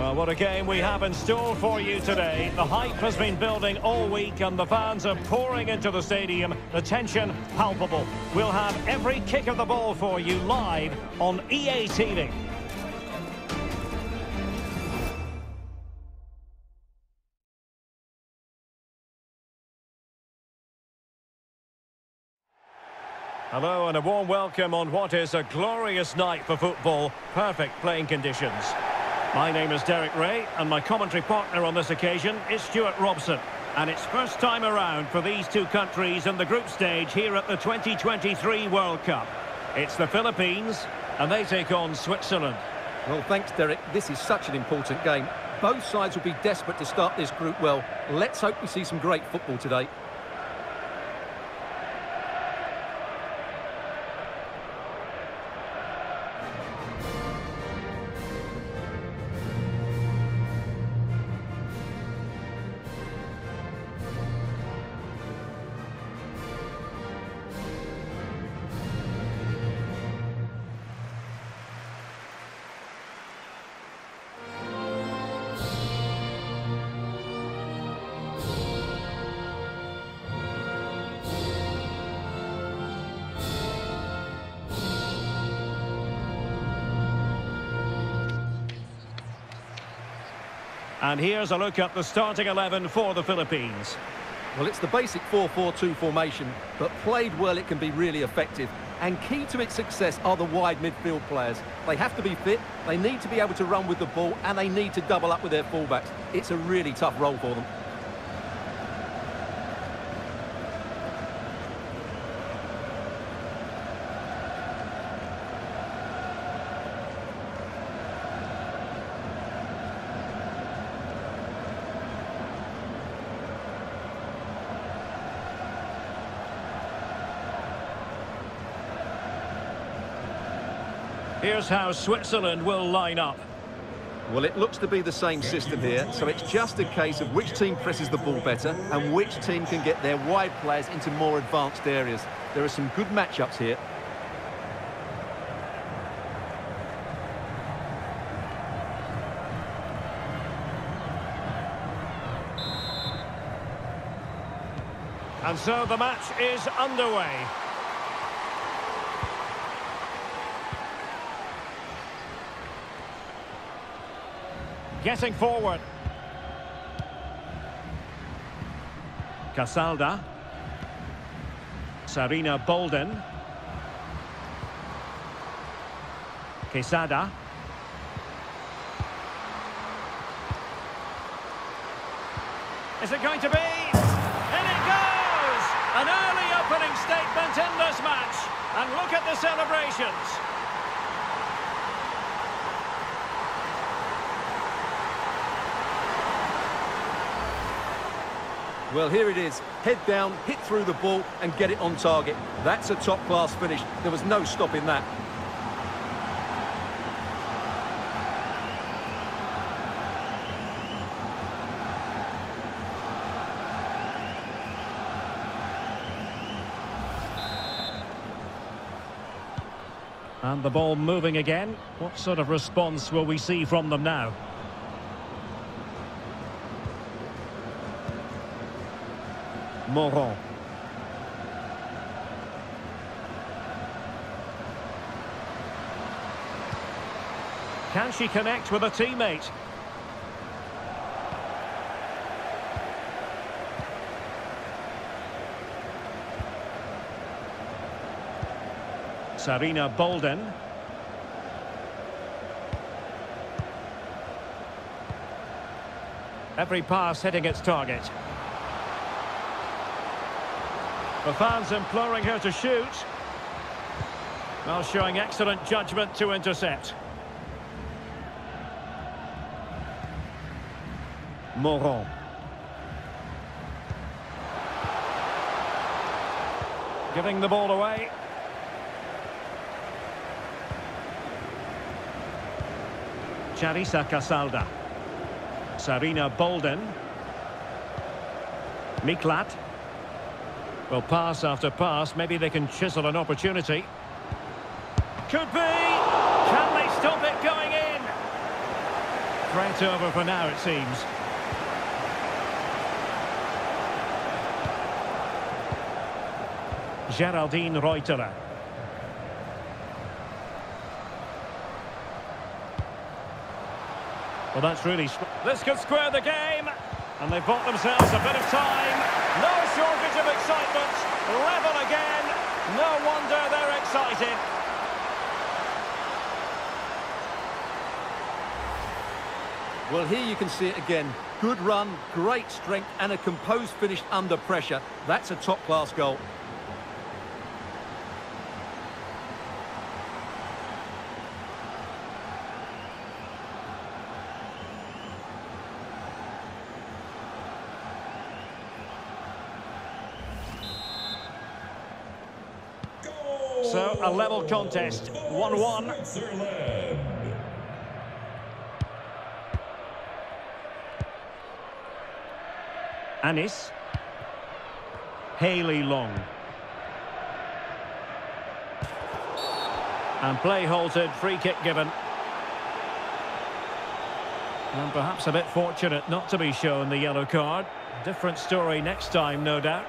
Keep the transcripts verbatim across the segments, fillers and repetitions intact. Well, what a game we have in store for you today. The hype has been building all week and the fans are pouring into the stadium. The tension palpable. We'll have every kick of the ball for you live on E A T V. Hello and a warm welcome on what is a glorious night for football. Perfect playing conditions. My name is Derek Ray and my commentary partner on this occasion is Stuart Robson. And it's first time around for these two countries in the group stage here at the twenty twenty-three World Cup. It's the Philippines and they take on Switzerland. Well, thanks, Derek. This is such an important game. Both sides will be desperate to start this group well. Let's hope we see some great football today. And here's a look at the starting eleven for the Philippines. Well, it's the basic four four two formation, but played well it can be really effective. And key to its success are the wide midfield players. They have to be fit, they need to be able to run with the ball, and they need to double up with their fullbacks. It's a really tough role for them. Here's how Switzerland will line up. Well, it looks to be the same system here, so it's just a case of which team presses the ball better and which team can get their wide players into more advanced areas. There are some good matchups here. And so the match is underway. Getting forward. Casalda. Sarina Bolden. Quezada. Is it going to be? In it goes! An early opening statement in this match. And look at the celebrations. Well, here it is. Head down, hit through the ball, and get it on target. That's a top-class finish. There was no stopping that. And the ball moving again. What sort of response will we see from them now? Moreau. Can she connect with a teammate? Sarina Bolden. Every pass hitting its target. The fans imploring her to shoot. Well, showing excellent judgment to intercept. Moran. Giving the ball away. Charisa Casalda. Sarina Bolden. Miklat. Well, pass after pass, maybe they can chisel an opportunity. Could be! Can they stop it going in? Straight over for now, it seems. Geraldine Reuter. Well, that's really... This could square the game. And they've bought themselves a bit of time. No shortage of excitement. Level again. No wonder they're excited. Well, here you can see it again. Good run, great strength, and a composed finish under pressure. That's a top-class goal. Goal. So, a level contest. one one. Anis Hayley Long, and play halted, free kick given, and perhaps a bit fortunate not to be shown the yellow card. Different story next time, no doubt.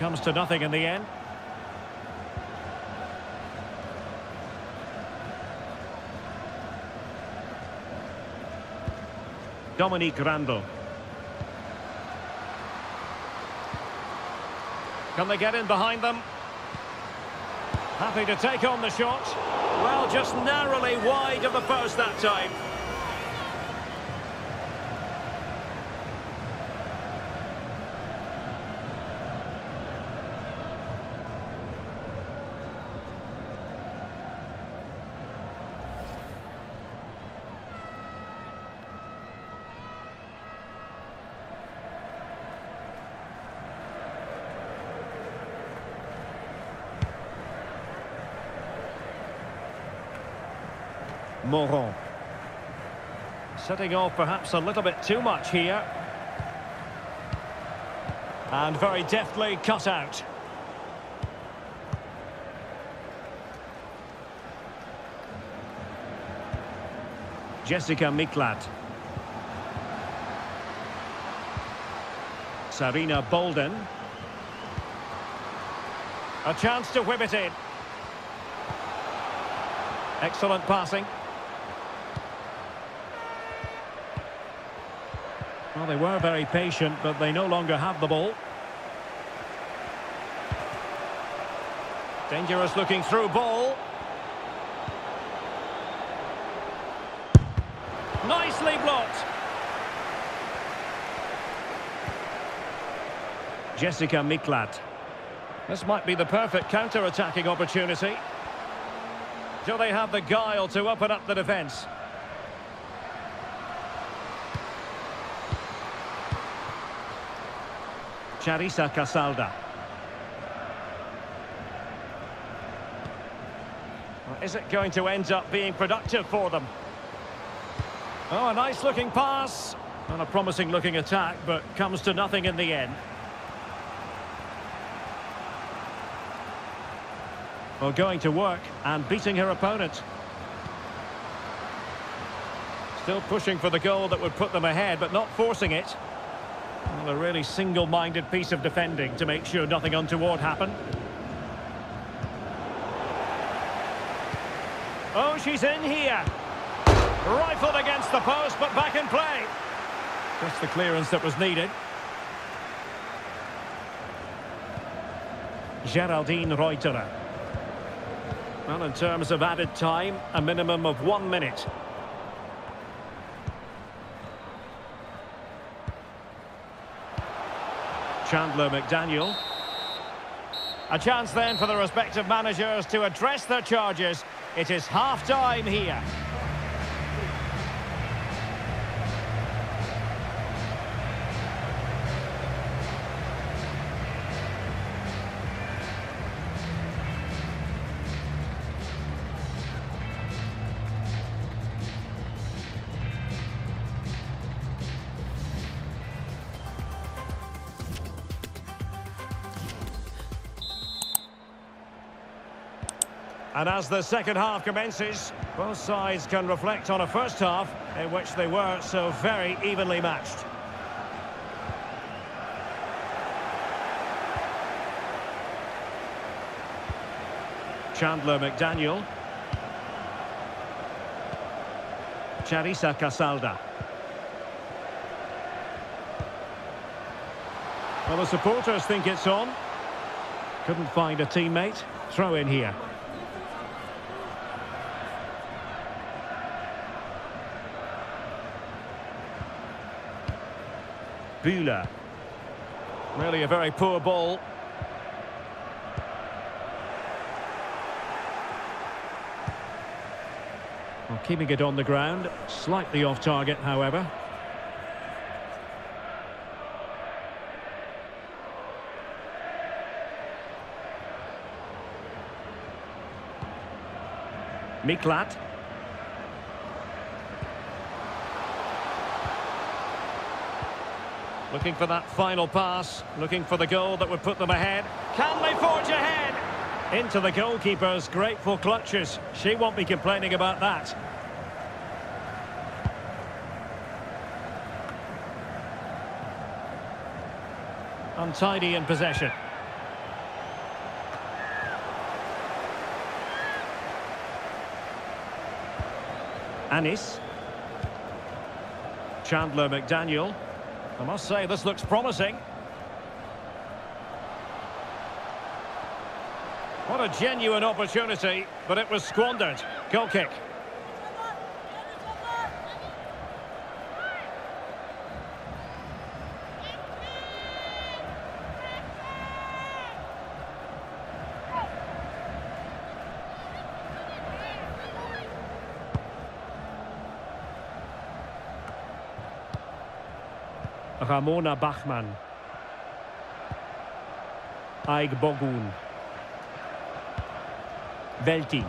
Comes to nothing in the end. Dominique Randle. Can they get in behind them? Happy to take on the shot. Well, just narrowly wide of the post that time. Moreau. Setting off perhaps a little bit too much here. And very deftly cut out. Jessika Miklat. Sarina Bolden. A chance to whip it in. Excellent passing. Well, they were very patient, but they no longer have the ball. Dangerous looking through ball. Nicely blocked. Jessika Miklat. This might be the perfect counter-attacking opportunity. Do they have the guile to open up the defence? Charisa Casalda. Well, is it going to end up being productive for them? Oh, a nice-looking pass. And a promising-looking attack, but comes to nothing in the end. Well, going to work and beating her opponent. Still pushing for the goal that would put them ahead, but not forcing it. Well, a really single-minded piece of defending to make sure nothing untoward happened. Oh, she's in here. Rifled against the post, but back in play. Just the clearance that was needed. Geraldine Reuter. Well, in terms of added time, a minimum of one minute. Chandler McDaniel. A chance then for the respective managers to address their charges. It is half-time here. And as the second half commences, both sides can reflect on a first half in which they were so very evenly matched. Chandler McDaniel. Charisa Casalda. Well, the supporters think it's on. Couldn't find a teammate. Throw in here. Bühler. Really a very poor ball. Well, keeping it on the ground. Slightly off target, however. Miklat. Looking for that final pass, looking for the goal that would put them ahead. Can they forge ahead? Into the goalkeeper's grateful clutches. She won't be complaining about that. Untidy in possession. Anis. Chandler McDaniel. I must say, this looks promising. What a genuine opportunity, but it was squandered. Goal kick. Ramona Bachmann. Eig Bogun. Belki.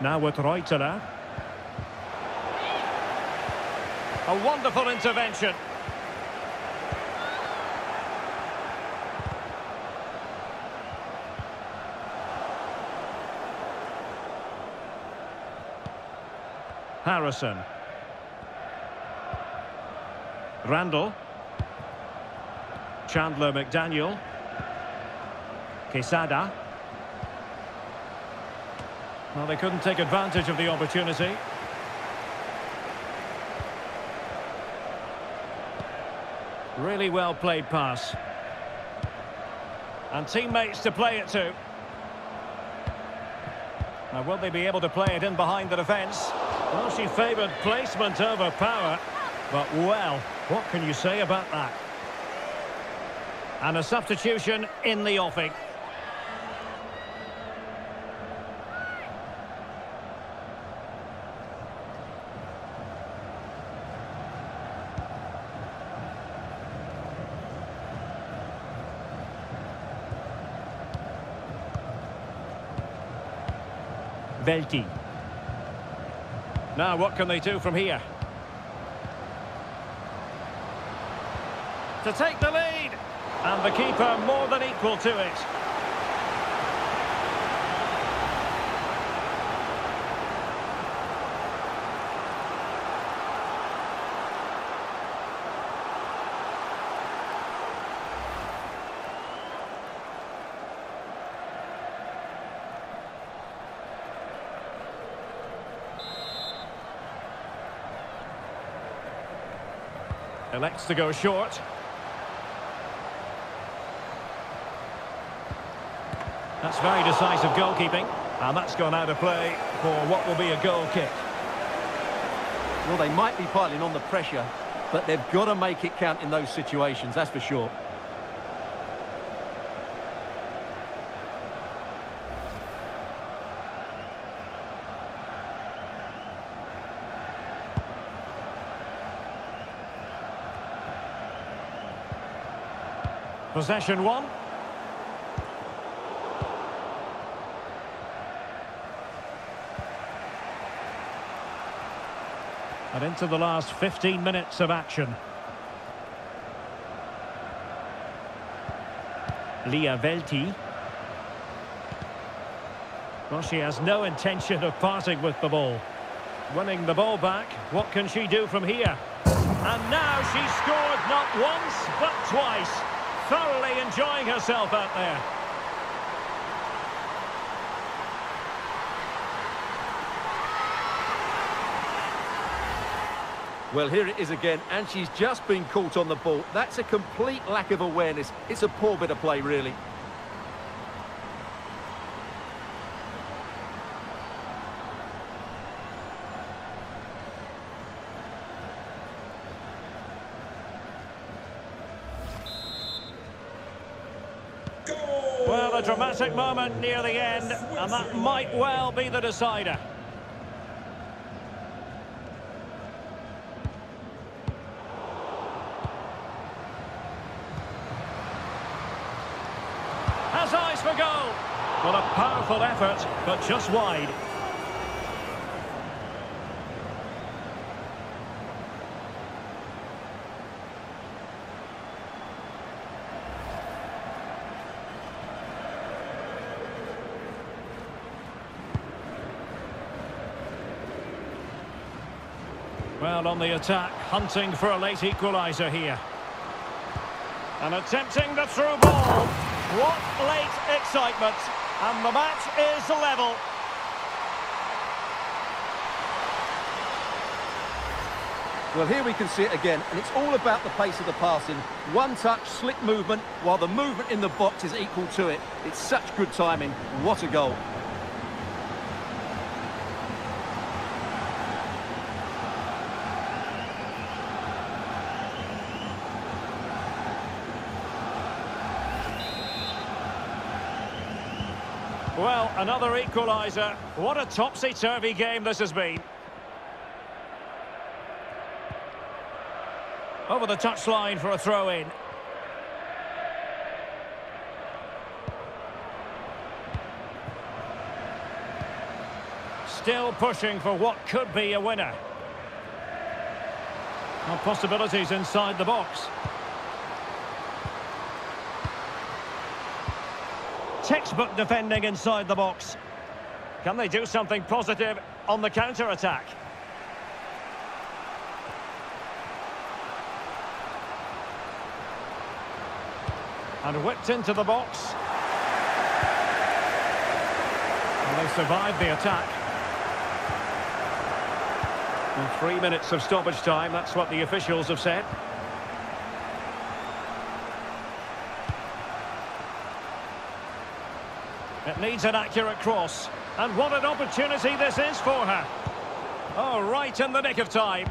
Now with Reuter. A wonderful intervention. Harrison. Randall. Chandler McDaniel. Quezada. Well, they couldn't take advantage of the opportunity. Really well played pass. And teammates to play it to. Now, will they be able to play it in behind the defence? Well, she favoured placement over power. But, well, what can you say about that? And a substitution in the offing. Belki. Now, what can they do from here? To take the lead, and the keeper more than equal to it. Elects to go short. That's very decisive goalkeeping, and that's gone out of play for what will be a goal kick. Well, they might be piling on the pressure, but they've got to make it count in those situations, that's for sure. Possession one. And into the last fifteen minutes of action. Leah Wälti. Well, she has no intention of parting with the ball. Winning the ball back, what can she do from here? And now she's scored not once, but twice. Thoroughly enjoying herself out there. Well, here it is again, and she's just been caught on the ball. That's a complete lack of awareness. It's a poor bit of play, really. Goal! Well, a dramatic moment near the end, and that might well be the decider. Eyes for goal. Well, a powerful effort, but just wide. Well, on the attack, hunting for a late equaliser here. And attempting the through ball. What late excitement, and the match is level. Well, here we can see it again, and it's all about the pace of the passing. One touch, slick movement, while the movement in the box is equal to it. It's such good timing. What a goal. Well, another equaliser. What a topsy-turvy game this has been. Over the touchline for a throw-in. Still pushing for what could be a winner. No possibilities inside the box. Textbook defending inside the box. Can they do something positive on the counter-attack? And whipped into the box. And they survived the attack. And three minutes of stoppage time, that's what the officials have said. It needs an accurate cross. And what an opportunity this is for her. Oh, right in the nick of time.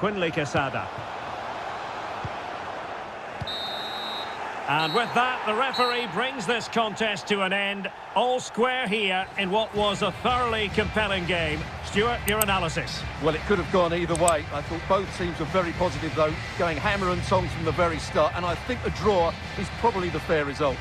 Quinley Quezada. And with that, the referee brings this contest to an end. All square here in what was a thoroughly compelling game. Stuart, your analysis. Well, it could have gone either way. I thought both teams were very positive, though, going hammer and tongs from the very start. And I think a draw is probably the fair result.